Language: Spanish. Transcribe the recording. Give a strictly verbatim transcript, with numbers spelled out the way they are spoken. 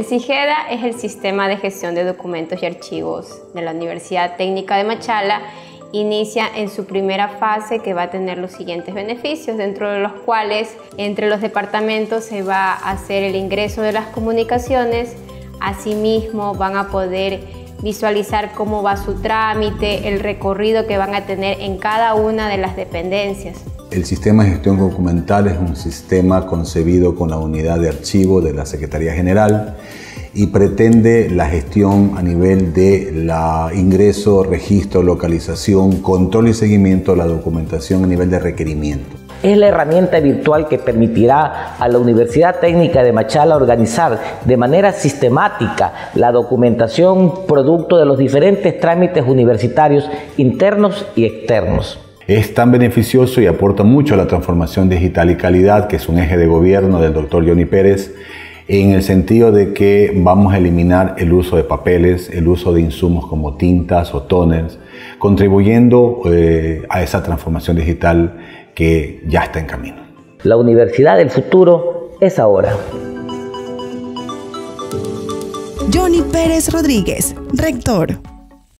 El SIGEDA es el Sistema de Gestión de Documentos y Archivos de la Universidad Técnica de Machala. Inicia en su primera fase, que va a tener los siguientes beneficios, dentro de los cuales entre los departamentos se va a hacer el ingreso de las comunicaciones. Asimismo, van a poder visualizar cómo va su trámite, el recorrido que van a tener en cada una de las dependencias. El sistema de gestión documental es un sistema concebido con la unidad de archivo de la Secretaría General y pretende la gestión a nivel de la ingreso, registro, localización, control y seguimiento de la documentación a nivel de requerimiento. Es la herramienta virtual que permitirá a la Universidad Técnica de Machala organizar de manera sistemática la documentación producto de los diferentes trámites universitarios internos y externos. Es tan beneficioso y aporta mucho a la transformación digital y calidad, que es un eje de gobierno del doctor Johnny Pérez, en el sentido de que vamos a eliminar el uso de papeles, el uso de insumos como tintas o tóneres, contribuyendo eh, a esa transformación digital que ya está en camino. La universidad del futuro es ahora. Johnny Pérez Rodríguez, rector.